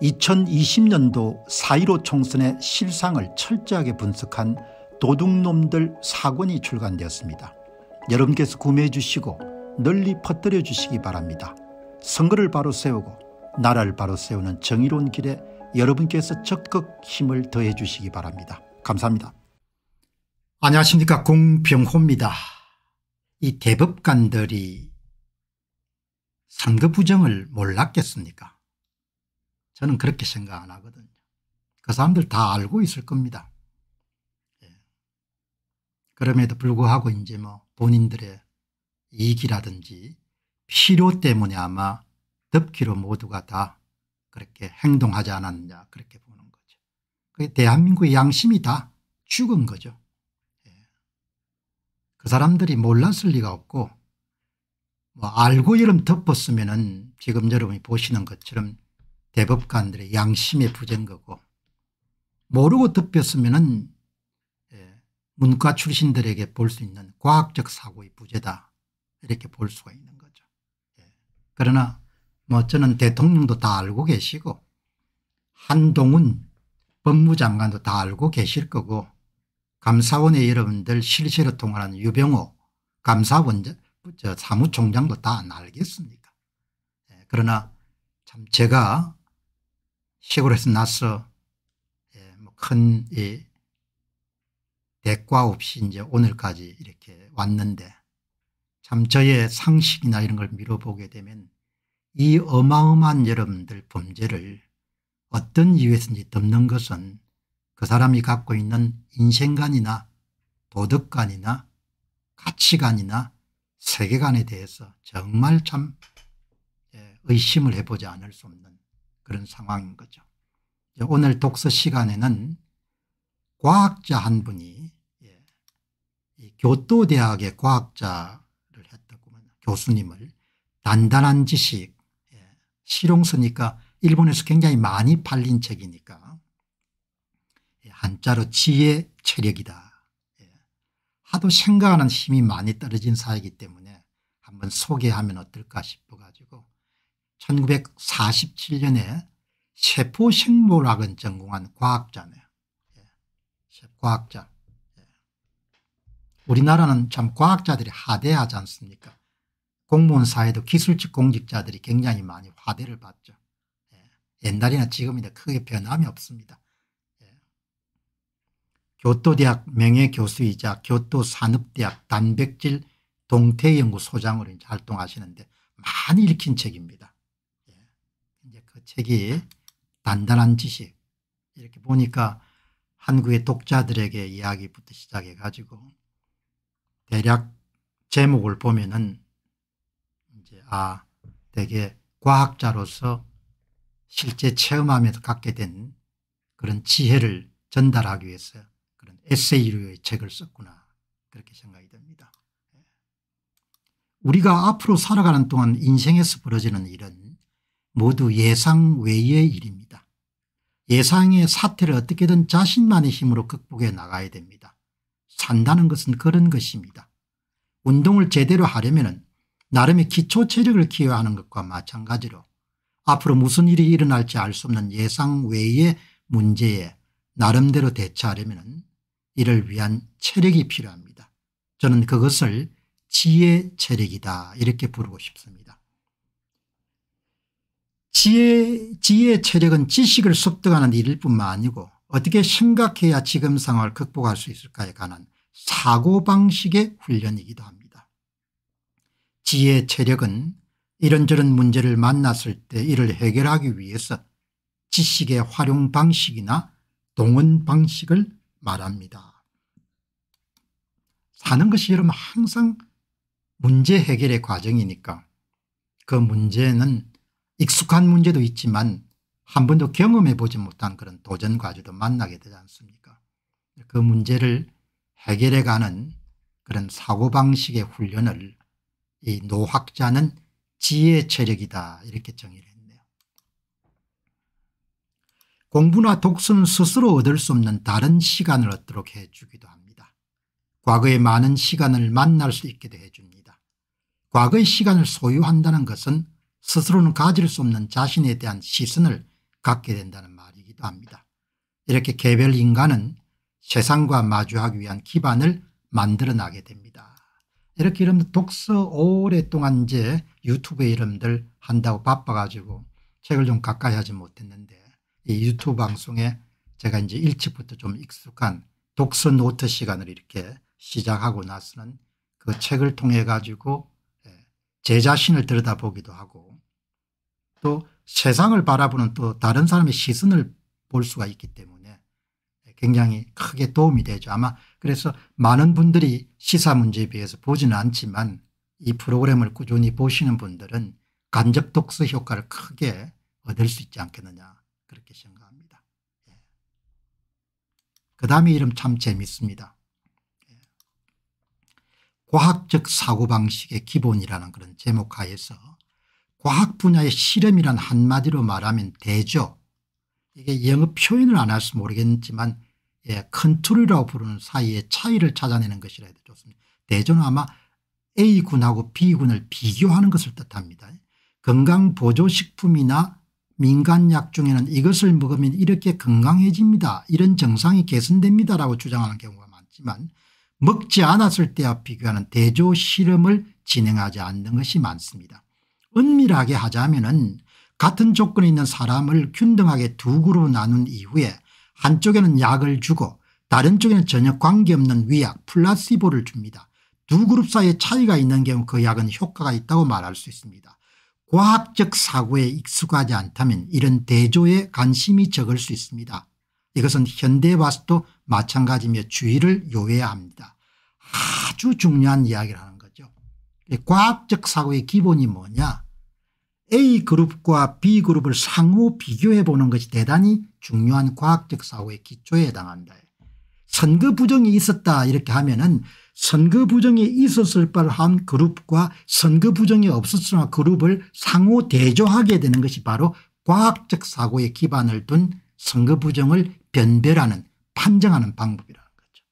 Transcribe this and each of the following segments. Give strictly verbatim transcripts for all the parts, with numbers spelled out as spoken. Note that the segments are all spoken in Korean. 이천이십 년도 사 일오 총선의 실상을 철저하게 분석한 도둑놈들 사 권이 출간되었습니다. 여러분께서 구매해 주시고 널리 퍼뜨려 주시기 바랍니다. 선거를 바로 세우고 나라를 바로 세우는 정의로운 길에 여러분께서 적극 힘을 더해 주시기 바랍니다. 감사합니다. 안녕하십니까, 공병호입니다. 이 대법관들이 선거 부정을 몰랐겠습니까? 저는 그렇게 생각 안 하거든요. 그 사람들 다 알고 있을 겁니다. 예. 그럼에도 불구하고 이제 뭐 본인들의 이익이라든지 필요 때문에 아마 덮기로 모두가 다 그렇게 행동하지 않았느냐, 그렇게 보는 거죠. 그게 대한민국의 양심이 다 죽은 거죠. 예. 그 사람들이 몰랐을 리가 없고, 뭐 알고 여름 덮었으면은 지금 여러분이 보시는 것처럼 대법관들의 양심의 부재인 거고, 모르고 덮였으면은 문과 출신들에게 볼 수 있는 과학적 사고의 부재다, 이렇게 볼 수가 있는 거죠. 그러나 뭐 저는 대통령도 다 알고 계시고 한동훈 법무장관도 다 알고 계실 거고, 감사원의 여러분들 실시로 통하는 유병호 감사원 저 사무총장도 다 안 알겠습니까? 그러나 참 제가 시골에서 나서 큰 대가 없이 이제 오늘까지 이렇게 왔는데, 참 저의 상식이나 이런 걸 미뤄보게 되면 이 어마어마한 여러분들 범죄를 어떤 이유에서인지 덮는 것은 그 사람이 갖고 있는 인생관이나 도덕관이나 가치관이나 세계관에 대해서 정말 참 의심을 해보지 않을 수 없는 그런 상황인 거죠. 오늘 독서 시간에는 과학자 한 분이, 이 교토대학의 과학자를 했다고만 교수님을 단단한 지식, 실용서니까 일본에서 굉장히 많이 팔린 책이니까 한자로 지혜 체력이다. 하도 생각하는 힘이 많이 떨어진 사회이기 때문에 한번 소개하면 어떨까 싶어가지고 천구백사십칠 년에 세포생물학은 전공한 과학자네요. 예. 과학자. 예. 우리나라는 참 과학자들이 하대하지 않습니까? 공무원 사회도 기술직 공직자들이 굉장히 많이 하대를 받죠. 예. 옛날이나 지금이나 크게 변함이 없습니다. 예. 교토대학 명예교수이자 교토산업대학 단백질 동태연구소장으로 이제 활동하시는데 많이 읽힌 책입니다. 예. 이제 그 책이 단단한 지식, 이렇게 보니까 한국의 독자들에게 이야기부터 시작해 가지고 대략 제목을 보면은 이제 아, 되게 과학자로서 실제 체험하면서 갖게 된 그런 지혜를 전달하기 위해서 그런 에세이류의 책을 썼구나, 그렇게 생각이 듭니다. 우리가 앞으로 살아가는 동안 인생에서 벌어지는 일은 모두 예상 외의 일입니다. 예상의 사태를 어떻게든 자신만의 힘으로 극복해 나가야 됩니다. 산다는 것은 그런 것입니다. 운동을 제대로 하려면 나름의 기초 체력을 키워야 하는 것과 마찬가지로 앞으로 무슨 일이 일어날지 알 수 없는 예상 외의 문제에 나름대로 대처하려면 이를 위한 체력이 필요합니다. 저는 그것을 지혜 체력이다, 이렇게 부르고 싶습니다. 지혜, 지혜 체력은 지식을 습득하는 일일 뿐만 아니고 어떻게 생각해야 지금 상황을 극복할 수 있을까에 관한 사고방식의 훈련이기도 합니다. 지혜 체력은 이런저런 문제를 만났을 때 이를 해결하기 위해서 지식의 활용 방식이나 동원 방식을 말합니다. 사는 것이 여러분 항상 문제 해결의 과정이니까 그 문제는 익숙한 문제도 있지만 한 번도 경험해 보지 못한 그런 도전 과제도 만나게 되지 않습니까? 그 문제를 해결해 가는 그런 사고방식의 훈련을 이 노학자는 지혜 체력이다, 이렇게 정의를 했네요. 공부나 독서는 스스로 얻을 수 없는 다른 시간을 얻도록 해주기도 합니다. 과거의 많은 시간을 만날 수 있기도 해줍니다. 과거의 시간을 소유한다는 것은 스스로는 가질 수 없는 자신에 대한 시선을 갖게 된다는 말이기도 합니다. 이렇게 개별 인간은 세상과 마주하기 위한 기반을 만들어나게 됩니다. 이렇게 이름도 독서 오랫동안 이제 유튜브에 이름들 한다고 바빠가지고 책을 좀 가까이 하지 못했는데, 이 유튜브 방송에 제가 이제 일찍부터 좀 익숙한 독서 노트 시간을 이렇게 시작하고 나서는 그 책을 통해 가지고 제 자신을 들여다보기도 하고 또 세상을 바라보는 또 다른 사람의 시선을 볼 수가 있기 때문에 굉장히 크게 도움이 되죠. 아마 그래서 많은 분들이 시사 문제에 비해서 보지는 않지만 이 프로그램을 꾸준히 보시는 분들은 간접 독서 효과를 크게 얻을 수 있지 않겠느냐 그렇게 생각합니다. 예. 그 다음에 이름 참 재밌습니다. 예. 과학적 사고방식의 기본이라는 그런 제목 하에서 과학 분야의 실험이란 한마디로 말하면 대조, 이게 영어 표현을 안 할 수 모르겠지만 예, 큰 틀이라고 부르는 사이의 차이를 찾아내는 것이라 해도 좋습니다. 대조는 아마 A군하고 B군을 비교하는 것을 뜻합니다. 건강보조식품이나 민간약 중에는 이것을 먹으면 이렇게 건강해집니다, 이런 증상이 개선됩니다라고 주장하는 경우가 많지만 먹지 않았을 때와 비교하는 대조 실험을 진행하지 않는 것이 많습니다. 은밀하게 하자면은 같은 조건에 있는 사람을 균등하게 두 그룹으로 나눈 이후에 한쪽에는 약을 주고 다른 쪽에는 전혀 관계없는 위약 플라시보를 줍니다. 두 그룹 사이에 차이가 있는 경우 그 약은 효과가 있다고 말할 수 있습니다. 과학적 사고에 익숙하지 않다면 이런 대조에 관심이 적을 수 있습니다. 이것은 현대에 와서도 마찬가지며 주의를 요해야 합니다. 아주 중요한 이야기를 하는 거죠. 과학적 사고의 기본이 뭐냐? A그룹과 B그룹을 상호 비교해 보는 것이 대단히 중요한 과학적 사고의 기초에 해당한다. 선거 부정이 있었다 이렇게 하면은 선거 부정이 있었을 법한 그룹과 선거 부정이 없었을 법한 그룹을 상호 대조하게 되는 것이 바로 과학적 사고의 기반을 둔 선거 부정을 변별하는, 판정하는 방법이라는 거죠.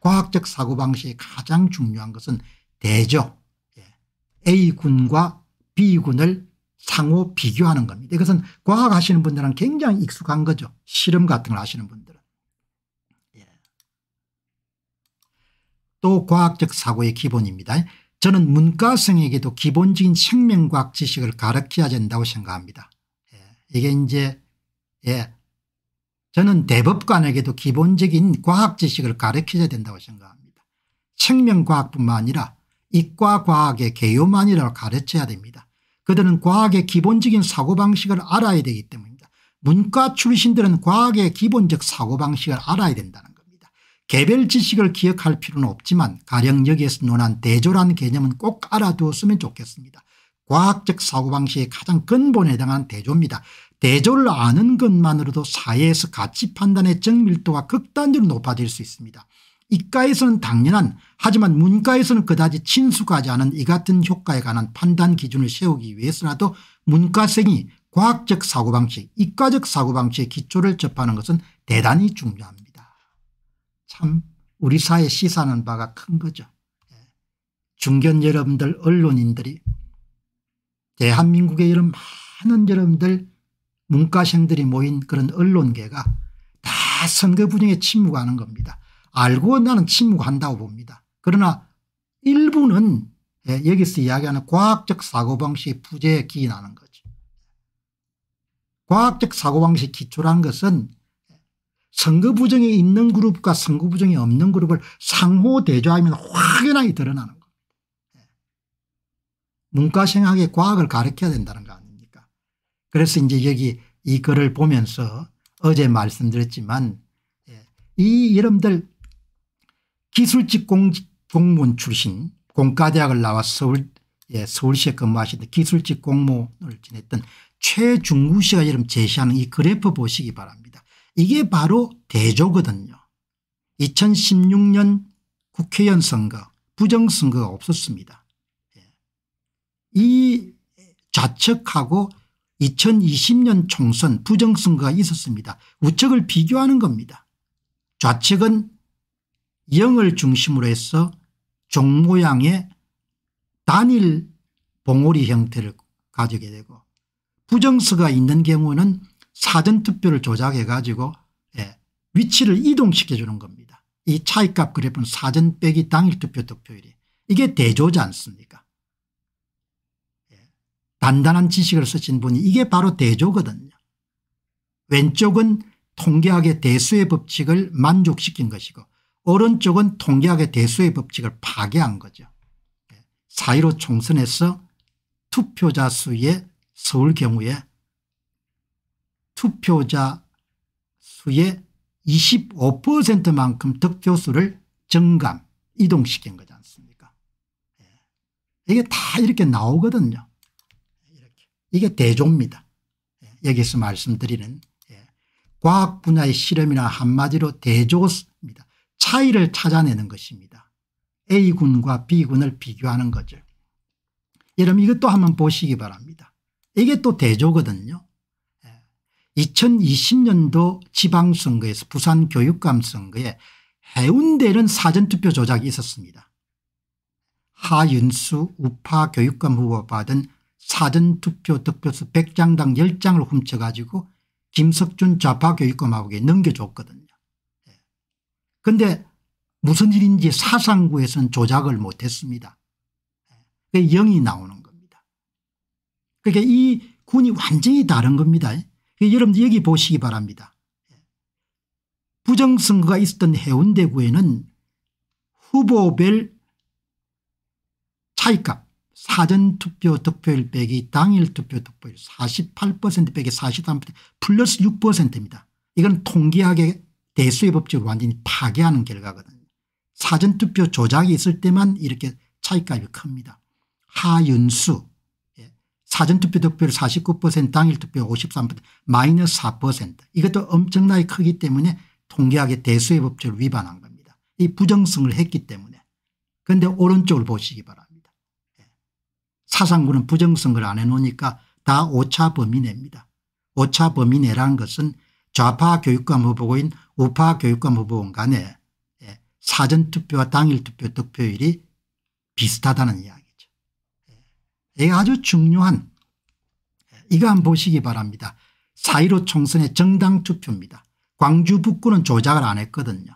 과학적 사고방식의 가장 중요한 것은 대조, A군과 B군을 상호 비교하는 겁니다. 이것은 과학 하시는 분들은 굉장히 익숙한 거죠. 실험 같은 걸 하시는 분들은. 또 과학적 사고의 기본입니다. 저는 문과생에게도 기본적인 생명과학 지식을 가르쳐야 된다고 생각합니다. 예, 이게 이제 예, 저는 대법관에게도 기본적인 과학 지식을 가르쳐야 된다고 생각합니다. 생명과학뿐만 아니라 이과과학의 개요만이라고 가르쳐야 됩니다. 그들은 과학의 기본적인 사고방식을 알아야 되기 때문입니다. 문과 출신들은 과학의 기본적 사고방식을 알아야 된다는 겁니다. 개별 지식을 기억할 필요는 없지만 가령 여기에서 논한 대조라는 개념은 꼭 알아두었으면 좋겠습니다. 과학적 사고방식의 가장 근본에 해당한 대조입니다. 대조를 아는 것만으로도 사회에서 가치 판단의 정밀도가 극단적으로 높아질 수 있습니다. 이과에서는 당연한, 하지만 문과에서는 그다지 친숙하지 않은 이 같은 효과에 관한 판단 기준을 세우기 위해서라도 문과생이 과학적 사고방식, 이과적 사고방식의 기초를 접하는 것은 대단히 중요합니다. 참 우리 사회 시사하는 바가 큰 거죠. 중견 여러분들 언론인들이 대한민국의 이런 많은 여러분들 문과생들이 모인 그런 언론계가 다 선거 부정에 침묵하는 겁니다. 알고 나는 침묵한다고 봅니다. 그러나 일부는 여기서 이야기하는 과학적 사고방식의 부재에 기인하는 거죠. 과학적 사고방식 기초라는 것은 선거 부정이 있는 그룹과 선거 부정이 없는 그룹을 상호 대조하면 확연하게 드러나는 겁니다. 문과생에게 과학을 가르쳐야 된다는 거 아닙니까? 그래서 이제 여기 이 글을 보면서 어제 말씀드렸지만 이 여러분들 기술직 공, 공무원 출신, 공과대학을 나와 서울, 예, 서울시에 근무하시던 기술직 공무원을 지냈던 최중구 씨가 여러분 제시하는 이 그래프 보시기 바랍니다. 이게 바로 대조거든요. 이천십육 년 국회의원 선거 부정선거가 없었습니다. 이 좌측하고 이천이십 년 총선 부정선거가 있었습니다. 우측을 비교하는 겁니다. 좌측은 영을 중심으로 해서 종 모양의 단일 봉오리 형태를 가지게 되고 부정선거가 있는 경우는 사전투표를 조작해가지고 예, 위치를 이동시켜주는 겁니다. 이 차이값 그래프는 사전 빼기 당일투표 투표율이 이게 대조지 않습니까? 예, 단단한 지식을 쓰신 분이 이게 바로 대조거든요. 왼쪽은 통계학의 대수의 법칙을 만족시킨 것이고 오른쪽은 통계학의 대수의 법칙을 파괴한 거죠. 사 일오 총선에서 투표자 수의 서울 경우에 투표자 수의 이십오 퍼센트만큼 득표수를 증감 이동시킨 거지 않습니까? 이게 다 이렇게 나오거든요. 이렇게. 이게 대조입니다. 여기서 말씀드리는 과학 분야의 실험이나 한마디로 대조입니다. 차이를 찾아내는 것입니다. A군과 B군을 비교하는 거죠. 여러분 이것도 한번 보시기 바랍니다. 이게 또 대조거든요. 이천이십 년도 지방선거에서 부산교육감 선거에 해운대는 사전투표 조작이 있었습니다. 하윤수 우파 교육감 후보가 받은 사전투표 득표수 백 장당 열 장을 훔쳐가지고 김석준 좌파 교육감하고 넘겨줬거든요. 그런데 무슨 일인지 사상구에서는 조작을 못했습니다. 그게 영이 나오는 겁니다. 그러니까 이 군이 완전히 다른 겁니다. 여러분 여기 보시기 바랍니다. 부정선거가 있었던 해운대구에는 후보별 차이값 사전투표 득표율 빼기 당일투표 득표율 사십팔 퍼센트 빼기 사십삼 퍼센트 플러스 육 퍼센트입니다. 이건 통계학의 대수의 법칙을 완전히 파괴하는 결과거든요. 사전투표 조작이 있을 때만 이렇게 차이값이 큽니다. 하윤수 사전투표 득표율 사십구 퍼센트 당일투표 오십삼 퍼센트 마이너스 사 퍼센트 이것도 엄청나게 크기 때문에 통계학의 대수의 법칙을 위반한 겁니다. 이 부정성을 했기 때문에. 그런데 오른쪽을 보시기 바랍니다. 사상구는 부정성을 안 해놓으니까 다 오차 범위 내입니다. 오차 범위 내라는 것은 좌파 교육감 후보인 우파 교육감 후보원 간에 사전투표와 당일투표 득표율이 비슷하다는 이야기. 이게 아주 중요한 이거 한번 보시기 바랍니다. 사 일오 총선의 정당 투표입니다. 광주 북구는 조작을 안 했거든요.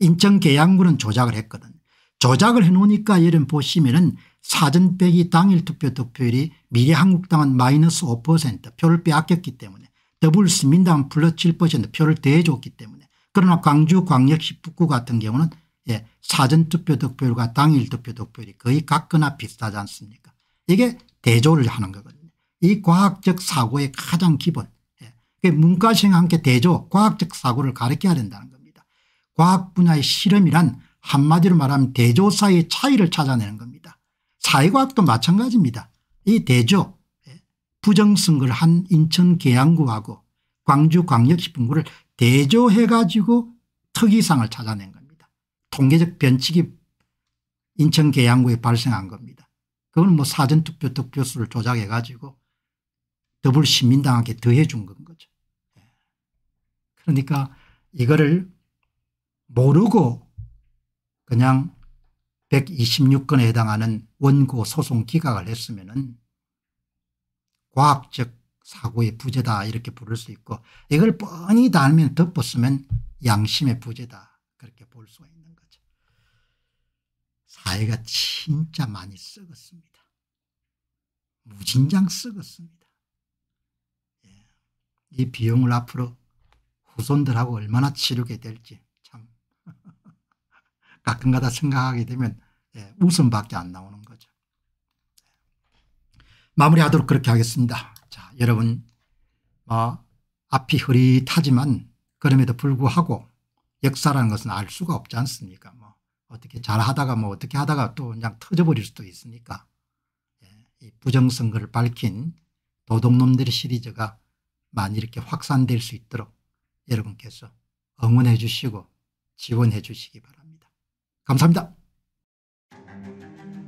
인천 계양구는 조작을 했거든요. 조작을 해놓으니까 예를 보시면은 사전 빼기 당일 투표 득표율이 미래한국당은 마이너스 오 퍼센트 표를 빼앗겼기 때문에 더불어 시민당은 플러스 칠 퍼센트 표를 대줬기 때문에 그러나 광주 광역시 북구 같은 경우는 예, 사전 투표 득표율과 당일 투표 득표율이 거의 같거나 비슷하지 않습니까? 이게 대조를 하는 거거든요. 이 과학적 사고의 가장 기본. 문과생과 함께 대조, 과학적 사고를 가르쳐야 된다는 겁니다. 과학 분야의 실험이란 한마디로 말하면 대조 사이의 차이를 찾아내는 겁니다. 사회과학도 마찬가지입니다. 이 대조, 부정선거를 한 인천 계양구하고 광주 광역시 분구를 대조해가지고 특이상을 찾아낸 겁니다. 통계적 변칙이 인천 계양구에 발생한 겁니다. 그건 뭐 사전투표 득표수를 조작해가지고 더불어 시민당한테 더해준 건 거죠. 그러니까 이거를 모르고 그냥 백이십육 건에 해당하는 원고 소송 기각을 했으면은 과학적 사고의 부재다 이렇게 부를 수 있고 이걸 뻔히 다 알면 덮었으면 양심의 부재다 그렇게 볼 수가 있는. 사회가 진짜 많이 썩었습니다. 무진장 썩었습니다. 예. 이 비용을 앞으로 후손들하고 얼마나 치르게 될지 참 가끔가다 생각하게 되면 예, 웃음밖에 안 나오는 거죠. 마무리하도록 그렇게 하겠습니다. 자, 여러분 어, 앞이 흐릿하지만 그럼에도 불구하고 역사라는 것은 알 수가 없지 않습니까? 뭐. 어떻게 잘 하다가 뭐 어떻게 하다가 또 그냥 터져버릴 수도 있으니까 이 부정선거를 밝힌 도둑놈들 시리즈가 많이 이렇게 확산될 수 있도록 여러분께서 응원해 주시고 지원해 주시기 바랍니다. 감사합니다.